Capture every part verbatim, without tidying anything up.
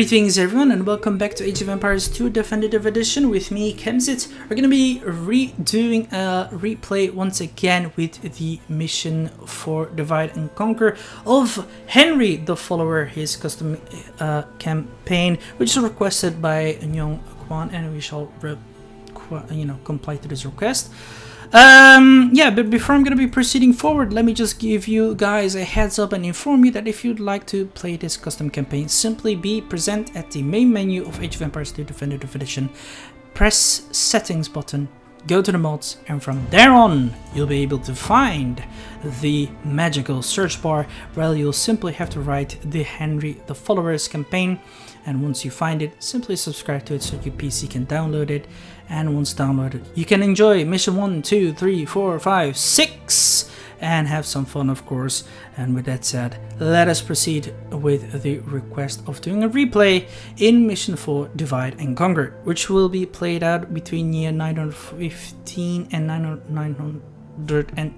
Greetings everyone and welcome back to Age of Empires two Definitive Edition with me, Kemzit. We're going to be redoing a replay once again with the mission for Divide and Conquer of Henry the Follower, his custom uh, campaign, which is requested by Nyong Kwon, and we shall you know, comply to this request. Um, yeah, but before I'm going to be proceeding forward, let me just give you guys a heads up and inform you that if you'd like to play this custom campaign, simply be present at the main menu of Age of Empires two Definitive Edition, press settings button, go to the mods, and from there on you'll be able to find the magical search bar where you'll simply have to write the Henry the Followers campaign, and once you find it, simply subscribe to it so your P C can download it. And once downloaded, you can enjoy mission one, two, three, four, five, six and have some fun, of course. And with that said, let us proceed with the request of doing a replay in mission four, Divide and Conquer, which will be played out between year nine hundred fifteen and nine hundred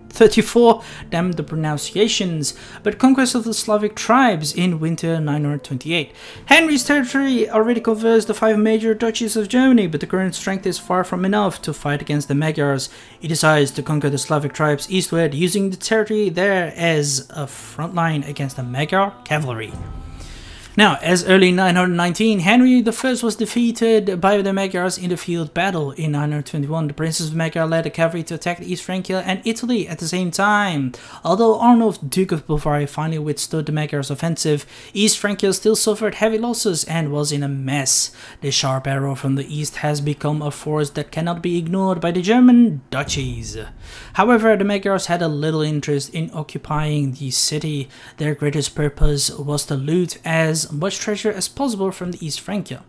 thirty-four, damn the pronunciations, but conquest of the Slavic tribes in winter nine hundred twenty-eight. Henry's territory already covers the five major duchies of Germany, but the current strength is far from enough to fight against the Magyars. He decides to conquer the Slavic tribes eastward, using the territory there as a front line against the Magyar cavalry. Now, as early nine hundred nineteen, Henry the First was defeated by the Magyars in the field battle. In nine hundred twenty-one, the princes of Magyar led the cavalry to attack East Francia and Italy at the same time. Although Arnulf, Duke of Bavaria, finally withstood the Magyars' offensive, East Francia still suffered heavy losses and was in a mess. The sharp arrow from the east has become a force that cannot be ignored by the German duchies. However, the Magyars had a little interest in occupying the city. Their greatest purpose was to loot as much treasure as possible from the East Francia.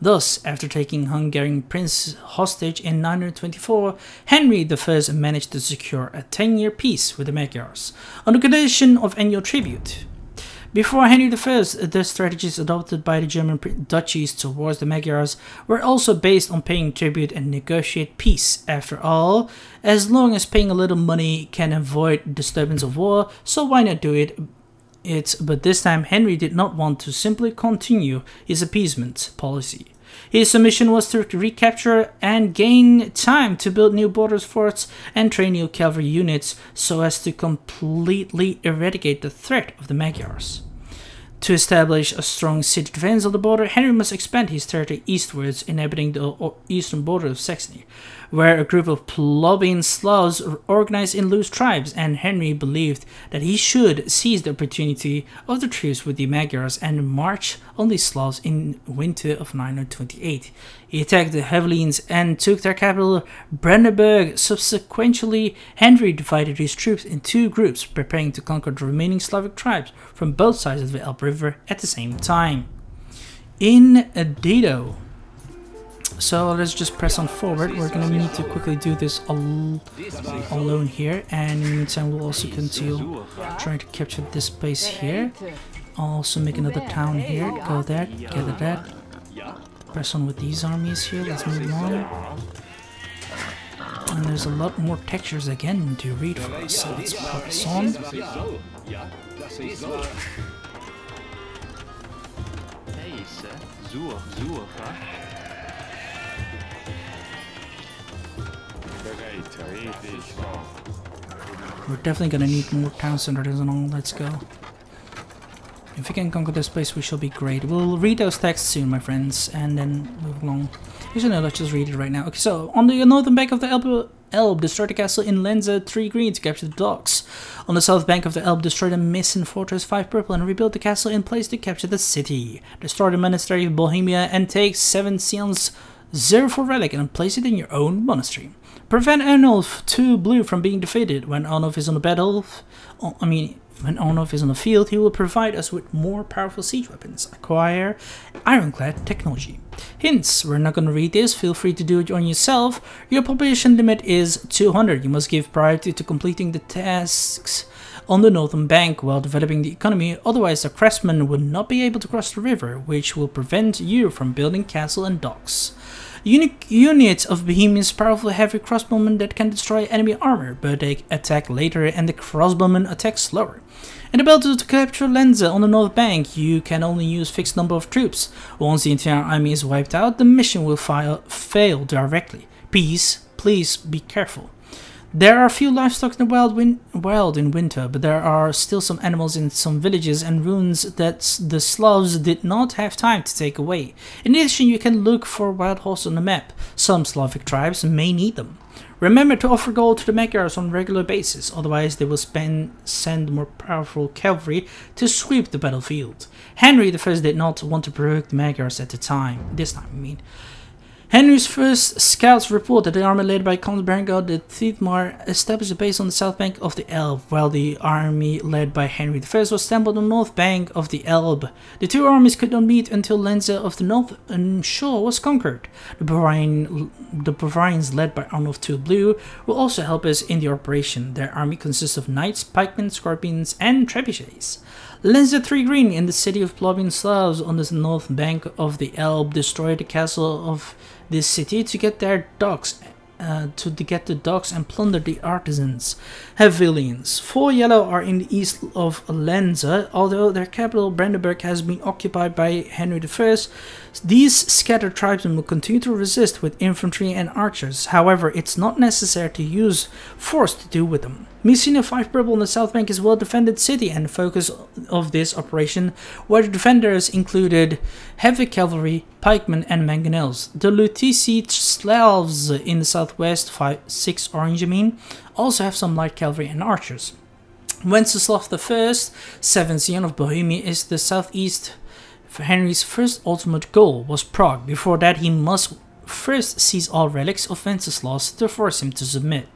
Thus, after taking Hungarian prince hostage in nine hundred twenty-four, Henry the First managed to secure a ten-year peace with the Magyars on the condition of annual tribute. Before Henry the First, the strategies adopted by the German duchies towards the Magyars were also based on paying tribute and negotiate peace. After all, as long as paying a little money can avoid disturbance of war, so why not do it? It, but this time Henry did not want to simply continue his appeasement policy. His submission was to recapture and gain time to build new borders, forts, and train new cavalry units so as to completely eradicate the threat of the Magyars. To establish a strong city defense on the border, Henry must expand his territory eastwards, inhabiting the eastern border of Saxony, where a group of Plovian Slavs organized in loose tribes, and Henry believed that he should seize the opportunity of the truce with the Magyars and march on the Slavs in winter of nine hundred twenty-eight. He attacked the Hevelines and took their capital, Brandenburg. Subsequently, Henry divided his troops in two groups, preparing to conquer the remaining Slavic tribes from both sides of the Elbe River at the same time. In Dido. So let's just press on forward. We're going to need to quickly do this all alone here, and in the meantime we'll also continue trying to capture this place here. Also make another town here, go there, gather that. Press on with these armies here, let's move on. And there's a lot more textures again to read for us, so let's press on. We're definitely gonna need more town centers and all, let's go. If we can conquer this place, we shall be great. We'll read those texts soon, my friends, and then move along. Usually, no, let's just read it right now. Okay, so, on the northern bank of the Elbe, Elbe destroy the castle in Lenza, three green to capture the docks. On the south bank of the Elbe, destroy the Meissen fortress, five purple, and rebuild the castle in place to capture the city. Destroy the monastery of Bohemia and take seven seals, zero for relic, and place it in your own monastery. Prevent Arnulf, two blue, from being defeated. When Arnulf is on the battle, I mean, when Arnulf is on the field, he will provide us with more powerful siege weapons. Acquire ironclad technology. Hints, we're not going to read this, feel free to do it on yourself. Your population limit is two hundred. You must give priority to completing the tasks on the northern bank while developing the economy, otherwise the craftsmen will not be able to cross the river, which will prevent you from building castle and docks. Unique units of Bohemians, powerful heavy crossbowmen that can destroy enemy armor, but they attack later and the crossbowmen attack slower. In the battle to capture Lenza on the north bank, you can only use fixed number of troops. Once the entire army is wiped out, the mission will fail, fail directly. Peace, please be careful. There are few livestock in the wild, win wild in winter, but there are still some animals in some villages and ruins that the Slavs did not have time to take away. In addition, you can look for wild horses on the map. Some Slavic tribes may need them. Remember to offer gold to the Magyars on a regular basis, otherwise they will spend, send more powerful cavalry to sweep the battlefield. Henry the First did not want to provoke the Magyars at the time, this time I mean. Henry's first scouts report that the army led by Count Berengar de Thietmar established a base on the south bank of the Elbe, while the army led by Henry the First was assembled on the north bank of the Elbe. The two armies could not meet until Lenza of the north shore was conquered. The, Bavarian, the Bavarians led by Arnulf the Second Blue will also help us in the operation. Their army consists of knights, pikemen, scorpions and trebuchets. Lenza the Third Green in the city of Plovian Slavs on the north bank of the Elbe destroyed the castle of this city to get their docks, uh, to get the docks and plunder the artisans. Hevelines. Four yellow are in the east of Lenza, although their capital Brandenburg has been occupied by Henry the First. These scattered tribesmen will continue to resist with infantry and archers. However, it's not necessary to use force to deal with them. Meissen of five purple on the south bank is a well-defended city and the focus of this operation, where the defenders included heavy cavalry, pikemen and mangonels. The Lutici Slavs in the southwest, five, six orange I mean, also have some light cavalry and archers. Wenceslaus the First, seven Zion of Bohemia is the southeast. Henry's first ultimate goal was Prague. Before that he must first seize all relics of Wenceslaus to force him to submit.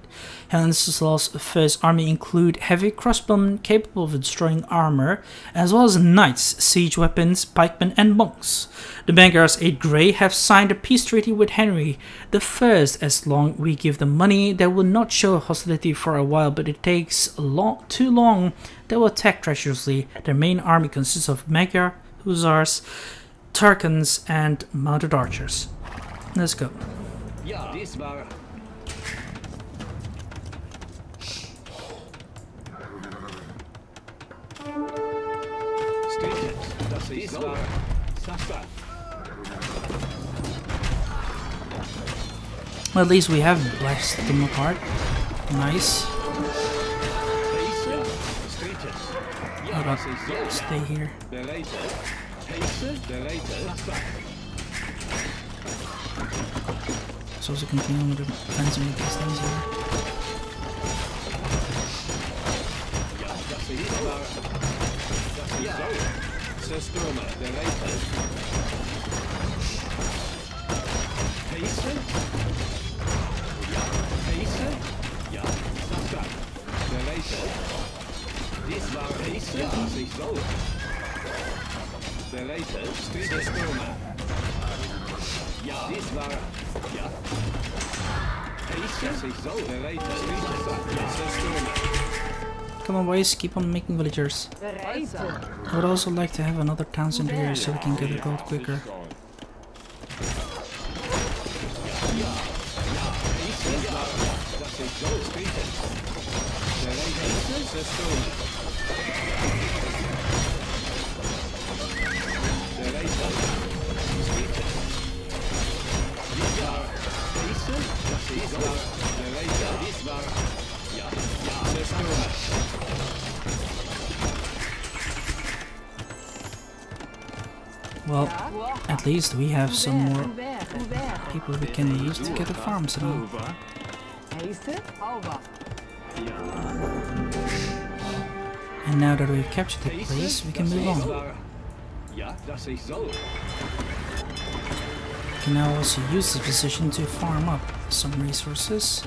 Wenceslaus the First's army include heavy crossbowmen capable of destroying armor, as well as knights, siege weapons, pikemen and monks. The Magyars eight Grey have signed a peace treaty with Henry the First. As long as we give them money, they will not show hostility for a while, but it takes long, too long, they will attack treacherously. Their main army consists of Magyar, Hussars, Tarkans and mounted archers. Let's go. Yeah, this bar. Well, at least we have blasted them apart. Nice. I gotta stay here. So also continue with the plans to make these things here. Come on, boys, keep on making villagers. I would also like to have another town center here so we can get the gold quicker. Well, at least we have some more people we can use to get the farms and all. And now that we've captured the place, we can move on. We can now also use this position to farm up some resources.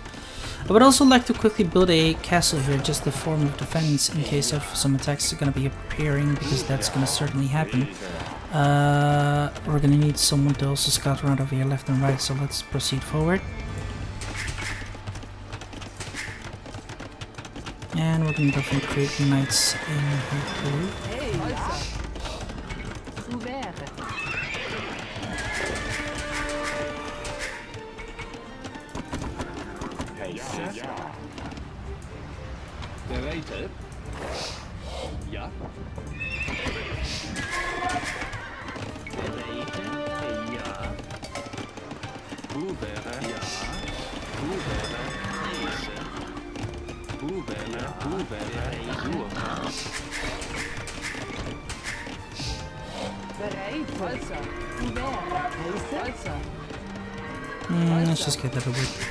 I would also like to quickly build a castle here, just a form of defense in case of some attacks are going to be appearing, because that's going to certainly happen. Uh, we're gonna need someone to also scout around over here left and right, so let's proceed forward. And we're gonna definitely create knights in here too. Hey, yeah. Mm, let's just get that over with.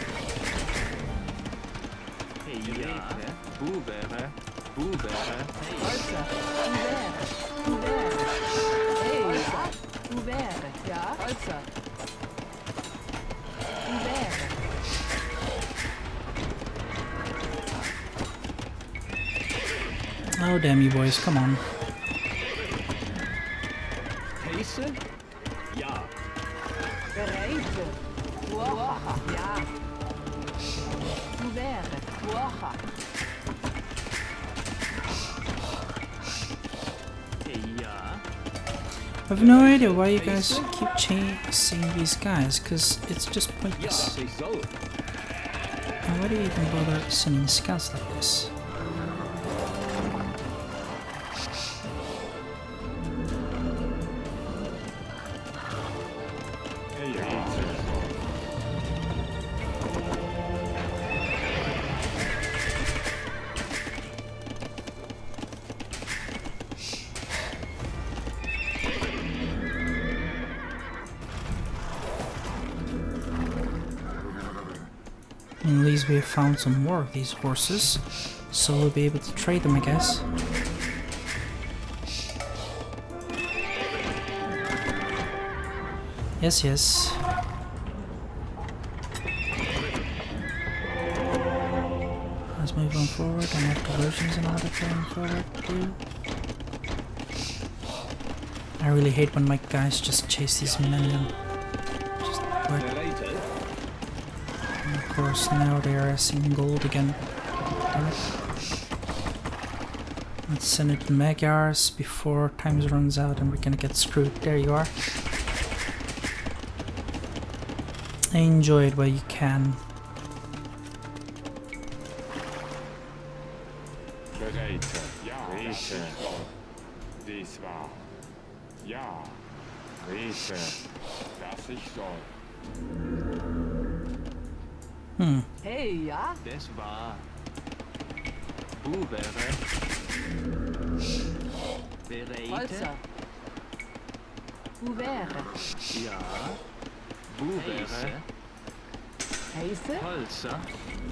Oh damn you boys, come on. I have no idea why you guys keep chasing these guys, because it's just pointless. And why do you even bother sending scouts like this? We have found some more of these horses, so we'll be able to trade them, I guess. Yes, yes. Let's move on forward and have diversions and all that going forward too. I really hate when my guys just chase these men and just work. Of course, now they are seeing gold again. Let's send it to Magyars before time runs out and we're gonna get screwed. There you are. Enjoy it while you can. Hmm. Hey, ja. Das war. Bereit. Ja.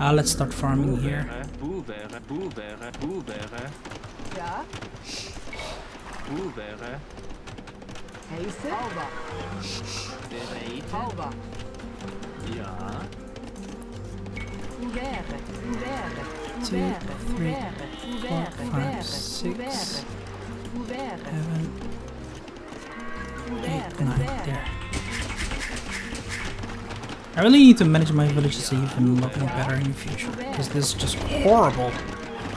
Ah, let's start farming here. Ja. Ja. two, three, four, five, six, seven, eight, nine, there. I really need to manage my villages even looking better in the future, because this is just horrible.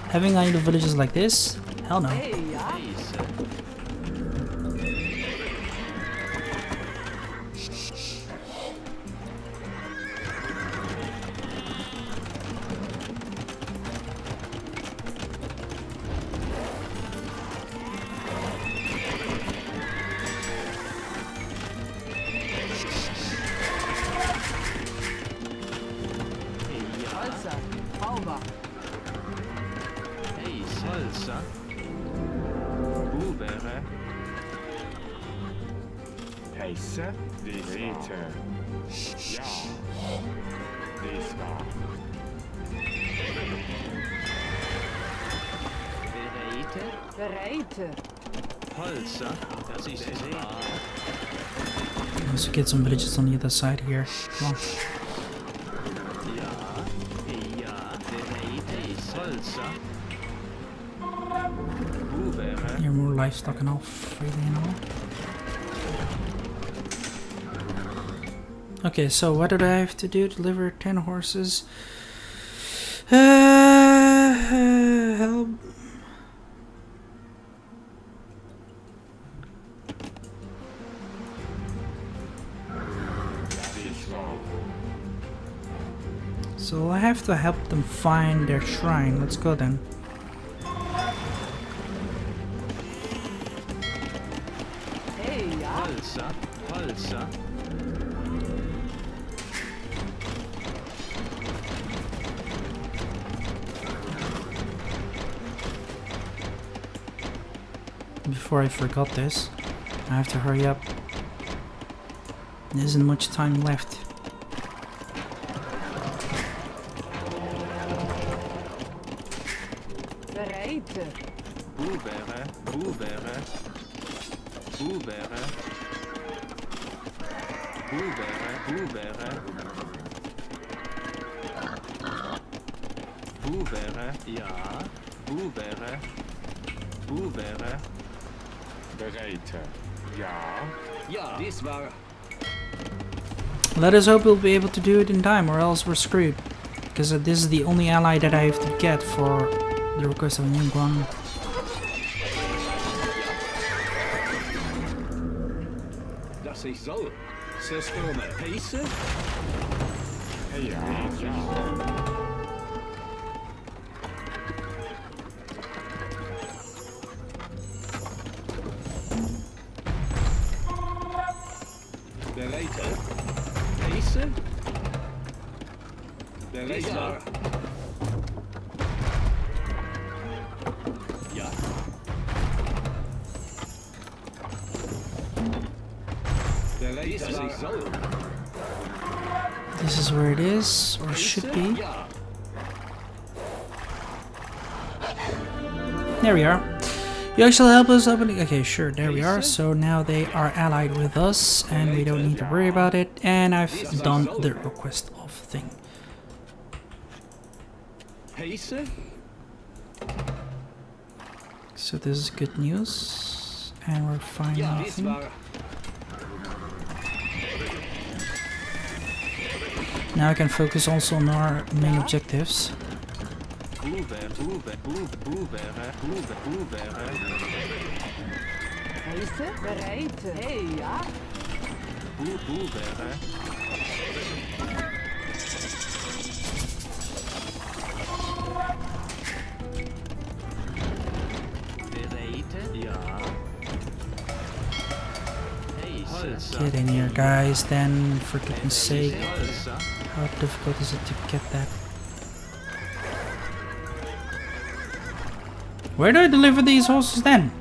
Having idle villages like this? Hell no. Let's get some villages on the other side here. Come on. You're more livestock and all freely and all. Okay, so what did I have to do? Deliver ten horses. Uh, uh, help. So I have to help them find their shrine. Let's go then. Hey, yeah. before I forgot this. I have to hurry up. There isn't much time left. Let us hope we'll be able to do it in time, or else we're screwed. Because this is the only ally that I have to get for the request of Nyong Kwon. This is where it is, or should be. There we are. You shall help us open. Okay, sure, there we are. So now they are allied with us, and we don't need to worry about it. And I've done the request of thing. So this is good news, and we're fine, I think. Now I can focus also on our main objectives. Get in here, guys, then, for goodness sake. How difficult is it to get that? Where do I deliver these horses then?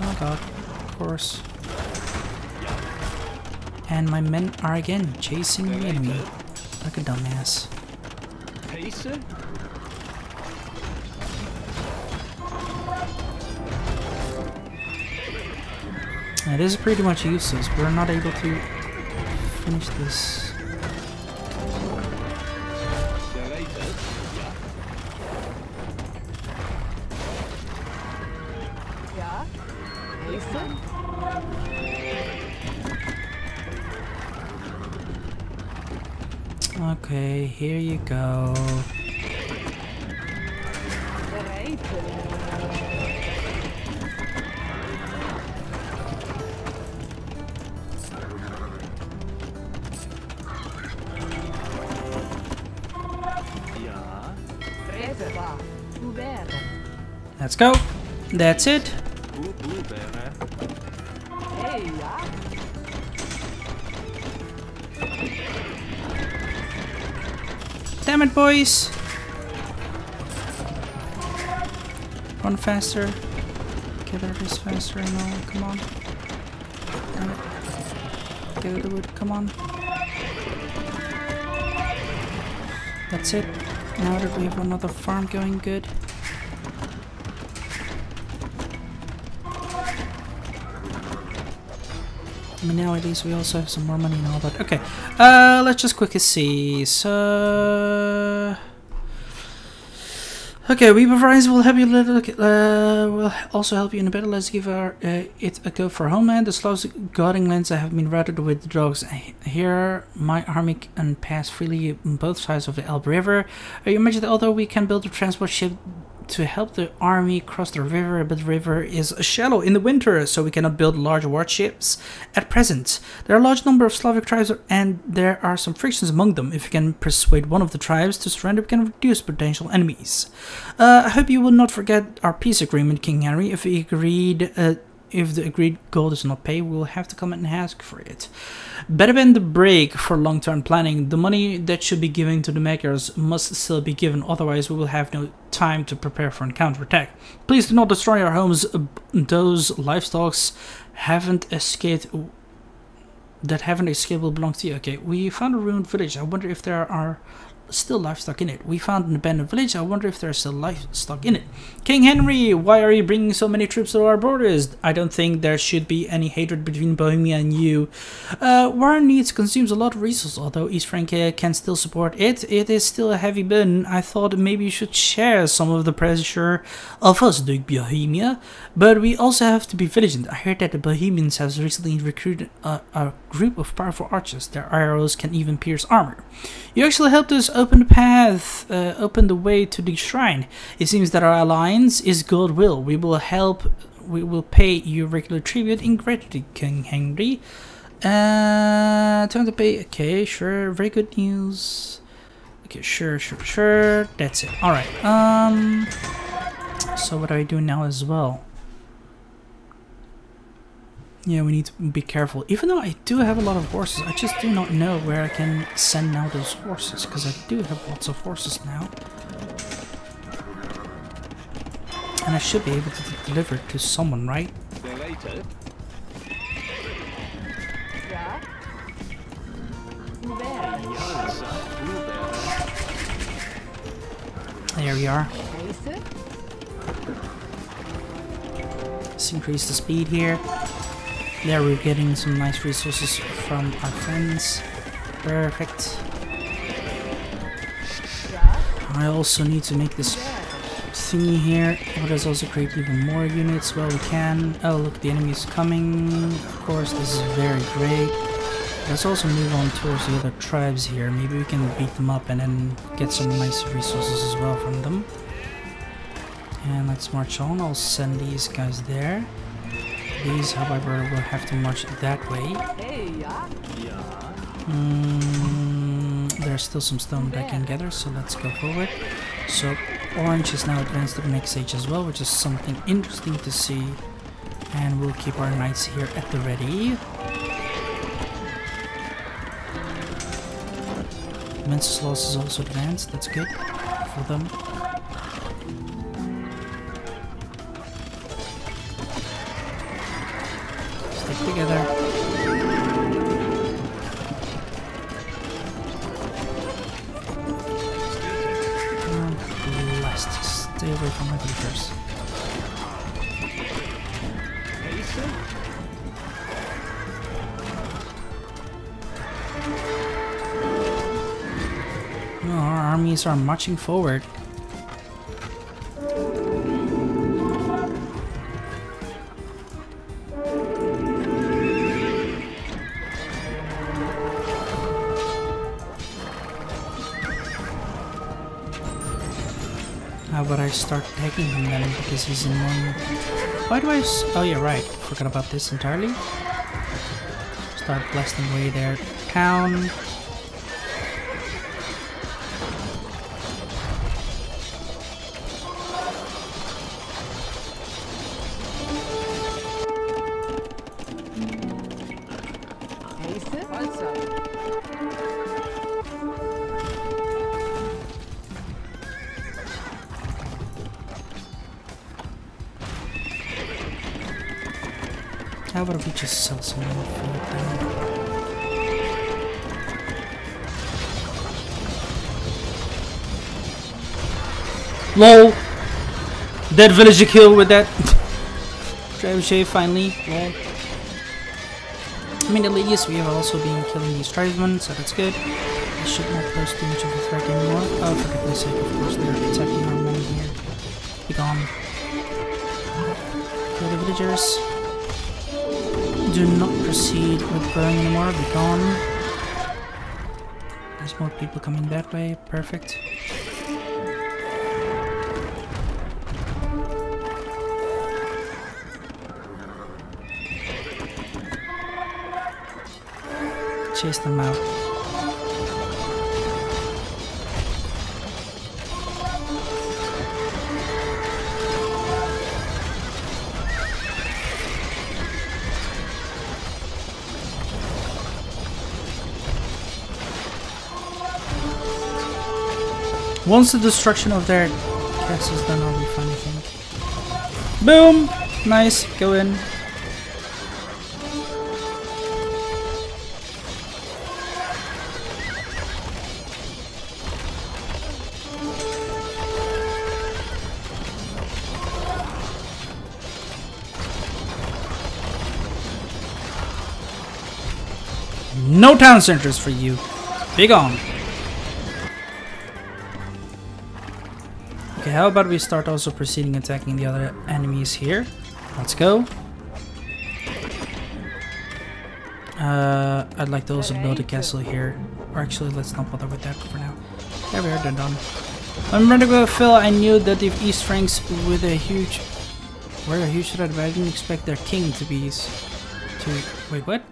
Oh god, of course. And my men are again chasing the enemy like a dumbass. It is pretty much useless. We're not able to finish this. Okay, here you go. Let's go. That's it. Damn it, boys. Run faster. Gather this faster and all. Come on. Gather the wood. Come on. That's it. Now that we have another farm going good. I mean, nowadays we also have some more money and all that. Okay, uh, let's just quickly see. So, okay, we Bavarians will help you. Uh, will also help you in a battle. Let's give our, uh, it a go for homeland. The Slavs guarding Lenza have been routed with dogs. Here, my army can pass freely on both sides of the Elbe River. Uh, you mentioned that although we can build a transport ship to help the army cross the river, but the river is shallow in the winter, so we cannot build large warships at present. There are a large number of Slavic tribes, and there are some frictions among them. If we can persuade one of the tribes to surrender, we can reduce potential enemies. Uh, I hope you will not forget our peace agreement, King Henry. If we agreed uh, if the agreed goal does not pay, we will have to come and ask for it. Better than the break for long-term planning. The money that should be given to the Magyars must still be given, otherwise we will have no time to prepare for a counterattack. Please do not destroy our homes. Those livestock haven't escaped that haven't escaped will belong to you. Okay, we found a ruined village. I wonder if there are still livestock in it. We found an abandoned village. I wonder if there's still livestock in it. King Henry, why are you bringing so many troops to our borders? I don't think there should be any hatred between Bohemia and you. Uh, war needs consumes a lot of resources. Although East Francia can still support it, it is still a heavy burden. I thought maybe you should share some of the pressure of us, Duke Bohemia. But we also have to be vigilant. I heard that the Bohemians have recently recruited a, a group of powerful archers. Their arrows can even pierce armor. You actually helped us open the path, uh, open the way to the shrine. It seems that our alliance is goodwill. We will help, we will pay you regular tribute in gratitude, King Henry. Uh, time to pay, okay, sure, very good news. Okay, sure, sure, sure, that's it. Alright, um, so what do I do now as well? Yeah, we need to be careful. Even though I do have a lot of horses, I just do not know where I can send now those horses, because I do have lots of horses now. And I should be able to deliver to someone, right? There we are. Let's increase the speed here. There we're getting some nice resources from our friends. Perfect. I also need to make this thingy here. Let us also create even more units while we can. Oh look, the enemy is coming. Of course, this is very great. Let's also move on towards the other tribes here. Maybe we can beat them up and then get some nice resources as well from them. And let's march on. I'll send these guys there. These, however, will have to march that way. Mm, there's still some stone that I can gather, so let's go forward. So orange is now advanced to the next stage as well, which is something interesting to see. And we'll keep our knights here at the ready. Wenceslaus is also advanced, that's good for them. Together. Oh, blessed. Stay away from my creepers. No, our armies are marching forward. But I start tagging him then because he's in one. Why do I? S oh yeah, right. Forgot about this entirely. Start blasting away their town. How about if we just sell some more food then? LOL! Dead village you kill with that trebuchet finally. Lol. I mean, at least we have also been killing these tribesmen, so that's good. I should not pose too much of a threat anymore. Oh, for goodness sake, of course, they're attacking our men here. Be gone. Kill the villagers. Do not proceed with burning anymore, be gone. There's more people coming that way, perfect. Chase them out. Once the destruction of their castles done, I'll be fine, I think. Boom! Nice, go in. No town centers for you. Be gone. Okay, how about we start also proceeding attacking the other enemies here? Let's go. Uh, I'd like to also build a castle here. Or actually, let's not bother with that for now. There we are, they're done. I'm ready to go, Phil. I knew that if East Franks with a huge, were a huge threat, but I didn't expect their king to be to wait what?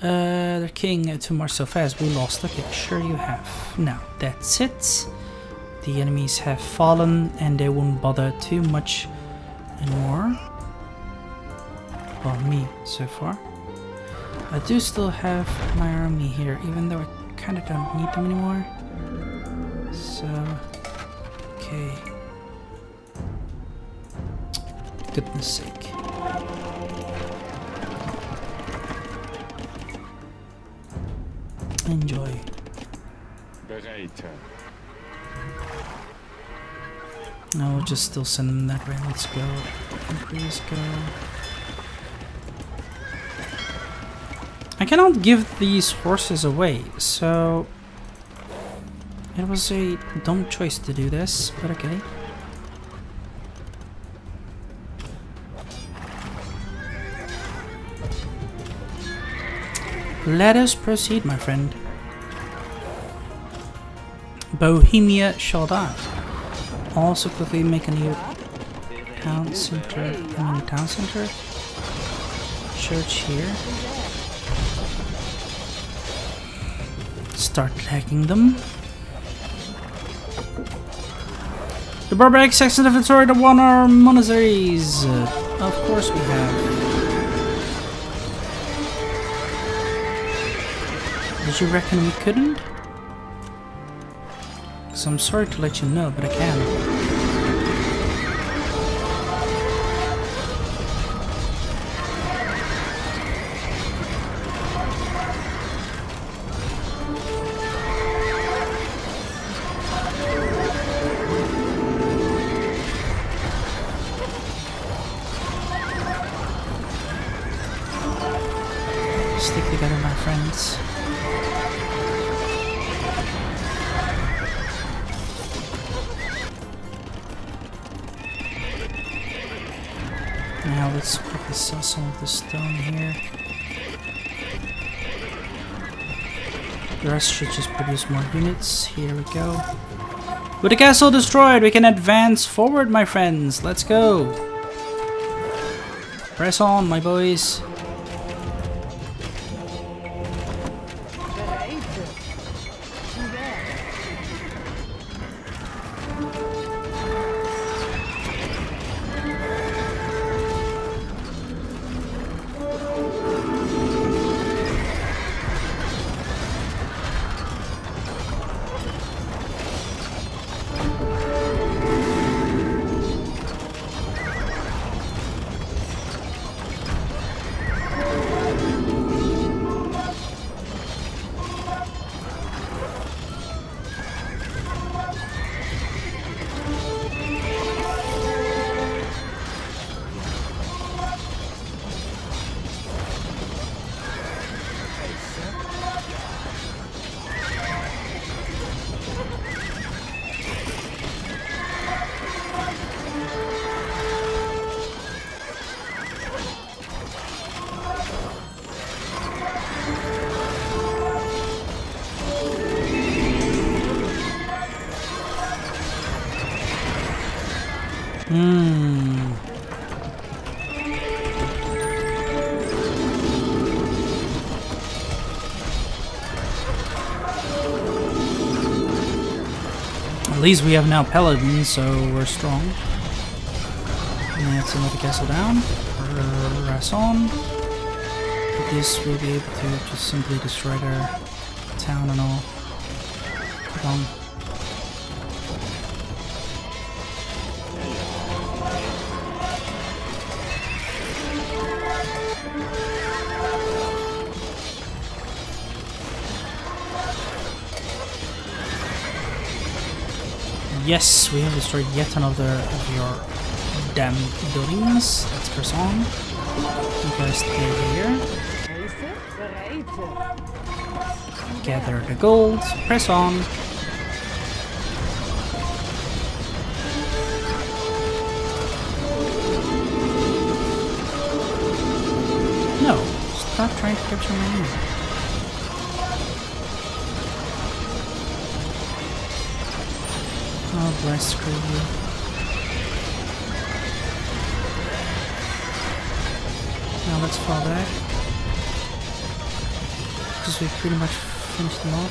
Uh, their king to march so fast. We lost. Okay, sure you have. Now that's it. The enemies have fallen, and they won't bother too much anymore. Well, me so far. I do still have my army here, even though I kind of don't need them anymore. So, okay. Goodness sake. Enjoy. No, we'll just still send them that way. Let's go. Please go. I cannot give these horses away, so it was a dumb choice to do this, but okay. Let us proceed, my friend. Bohemia shall die. Also quickly make a new town center, I mean town center, church here. Start attacking them. The barbaric Saxon inventory to one our monasteries. Of course we have. Did you reckon we couldn't? So I'm sorry to let you know, but I can. Stick together, my friends. Let's quickly sell some of the stone here. The rest should just produce more units. Here we go. With the castle destroyed, we can advance forward, my friends. Let's go. Press on, my boys. Hmm. At least we have now paladins, so we're strong. And that's another castle down. Press on. This will be able to just simply destroy their town and all. Come on. Yes, we have destroyed yet another of your damn buildings. Let's press on. You guys stay here. Gather the gold. Press on. No, stop trying to capture my enemy. Oh, bless, screw you. Now let's fall back. Because we pretty much finished them all.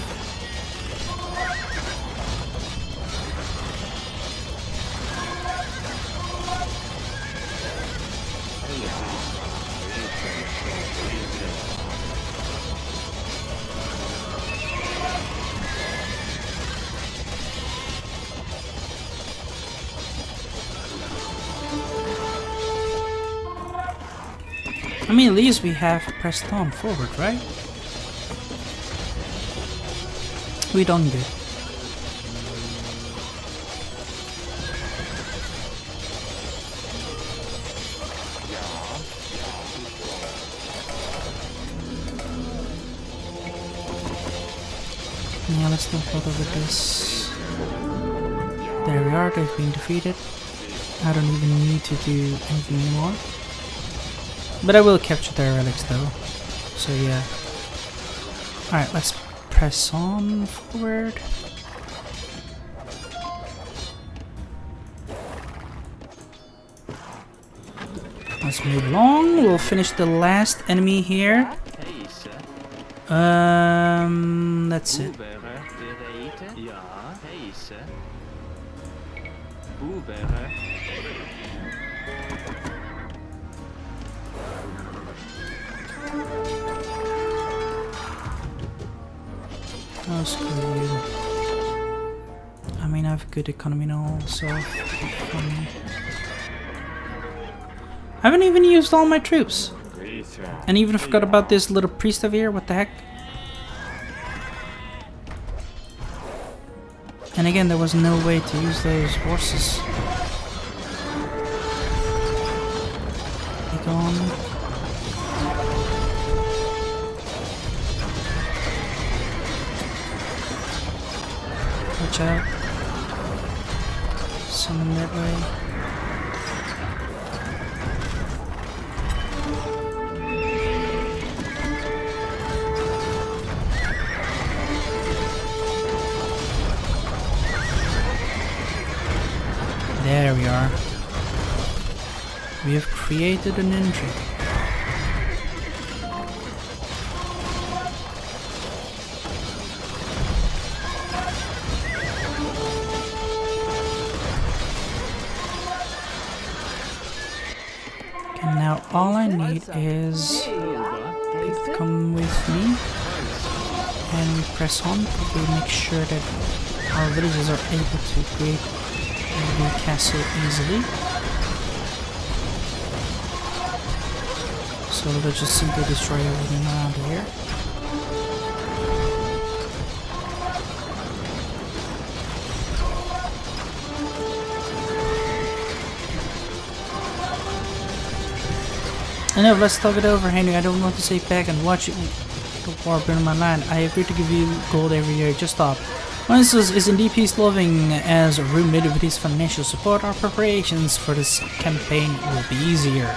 I mean, at least we have pressed on forward, right? We done good. Yeah, let's not bother with this. There we are, they've been defeated. I don't even need to do anything anymore. But I will capture their relics though. So yeah. Alright, let's press on forward. Let's move along. We'll finish the last enemy here. Um, that's it. Oh, screw you. I mean, I have good economy now, so... Um, I haven't even used all my troops. And even forgot about this little priest over here, what the heck? And again, there was no way to use those horses. Be gone. Out. Summon that way. There we are. We have created an intrigue. All I need is come with me, and we press on. We make sure that our villagers are able to create a new castle easily. So they'll just simply destroy everything around here. I know, let's talk it over, Henry. I don't want to sit back and watch it, the war burn my land. I agree to give you gold every year, just stop. Wenceslaus is indeed peace-loving as roommate with his financial support. Our preparations for this campaign will be easier,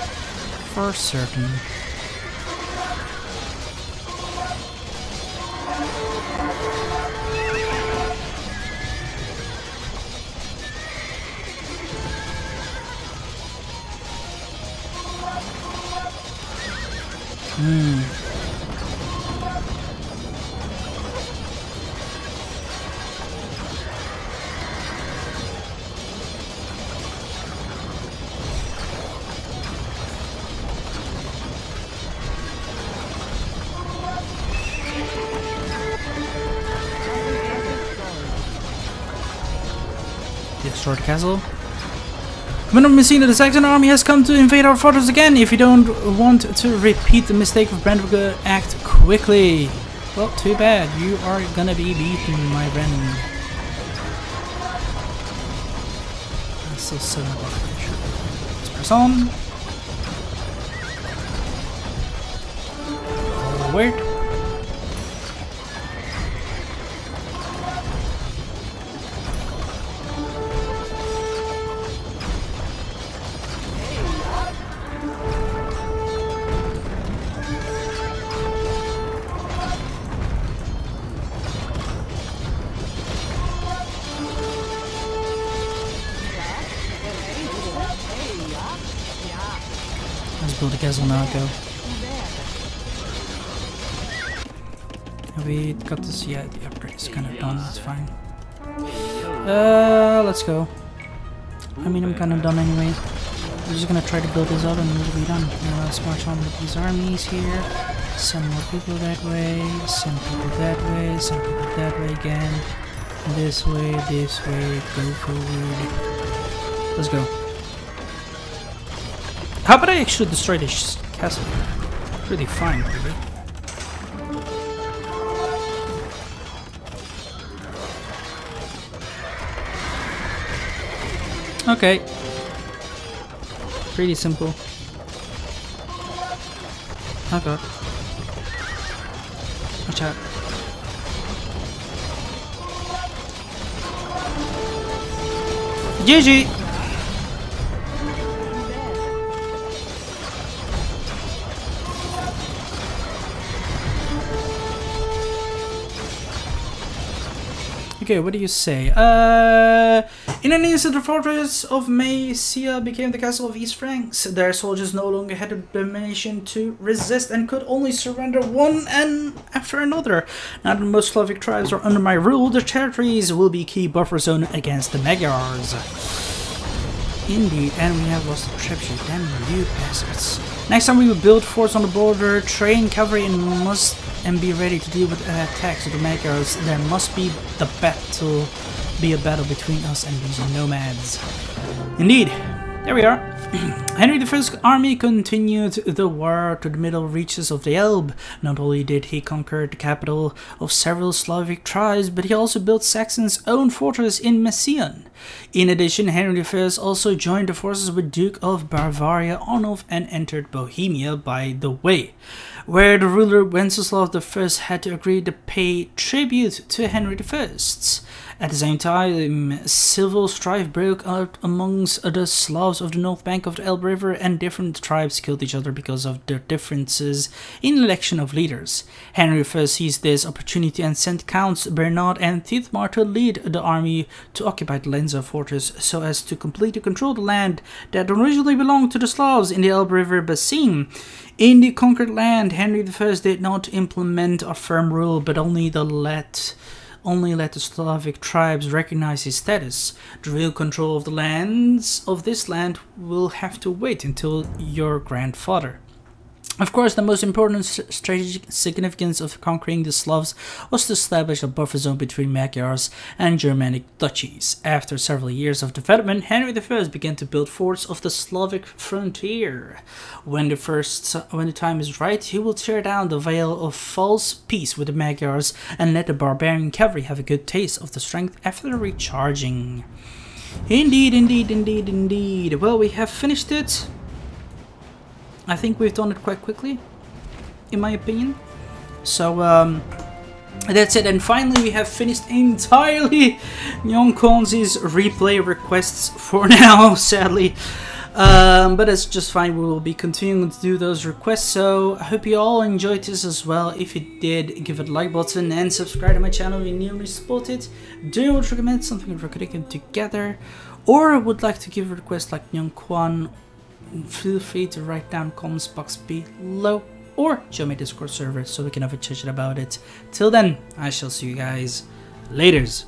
for certain. Hmm. Destroy the castle. Commander Messina, the Saxon army has come to invade our fortress again. If you don't want to repeat the mistake of Brandenburg, act quickly. Well, too bad. You are gonna be beaten, my friend. c'est seulement quelque chose. Let's press on. Wait. Let's build a castle now, go. We got this, yeah, the upgrade is kind of done, it's fine. Uh, let's go. I mean, I'm kind of done anyways. I'm just gonna try to build this up and we'll be done. Now let's march on with these armies here. Send more people that way, send people that way, send people that way again. This way, this way, go forward. Let's go. How about I actually destroy this castle? Pretty fine, really. Okay. Pretty simple. Oh god. Watch out. G G! Okay, what do you say? Uh... In an instant, the fortress of Maesia became the castle of East Franks. Their soldiers no longer had the determination to resist and could only surrender one and after another. Now that most Slavic tribes are under my rule, their territories will be a key buffer zone against the Magyars. Indeed, and we have lost the trapship. Damn you bastards. Next time we will build forts on the border, train cavalry and must and be ready to deal with uh, attacks of the Magyars. There must be the battle. Be a battle between us and these nomads. Indeed, there we are. Henry the First's army continued the war to the middle reaches of the Elbe. Not only did he conquer the capital of several Slavic tribes, but he also built Saxon's own fortress in Meissen. In addition, Henry the First also joined the forces with Duke of Bavaria Arnulf and entered Bohemia by the way, where the ruler Wenceslaus the First had to agree to pay tribute to Henry the First. At the same time, civil strife broke out amongst the Slavs of the north bank of the Elbe River, and different tribes killed each other because of their differences in election of leaders. Henry the First seized this opportunity and sent Counts Berengar de Thietmar to lead the army to occupy the Lenza fortress so as to completely control the land that originally belonged to the Slavs in the Elbe River basin. In the conquered land, Henry the First did not implement a firm rule, but only the let only let the Slavic tribes recognize his status. The real control of the lands of this land will have to wait until your grandfather. Of course, the most important strategic significance of conquering the Slavs was to establish a buffer zone between Magyars and Germanic duchies. After several years of development, Henry the First began to build forts of the Slavic frontier. When the first, when the time is right, he will tear down the veil of false peace with the Magyars and let the barbarian cavalry have a good taste of the strength after recharging. Indeed, indeed, indeed, indeed. Well, we have finished it. I think we've done it quite quickly, in my opinion. So, um, that's it. And finally, we have finished entirely Nyong Kwon's replay requests for now, sadly. Um, but that's just fine. We will be continuing to do those requests. So, I hope you all enjoyed this as well. If you did, give it a like button and subscribe to my channel if you're newly spotted. Do you want to recommend something we're cooking together? Or would like to give a request like Nyong Kwon? Feel free to write down comments box below or join my Discord server so we can have a chat about it. Till then, I shall see you guys. Laters.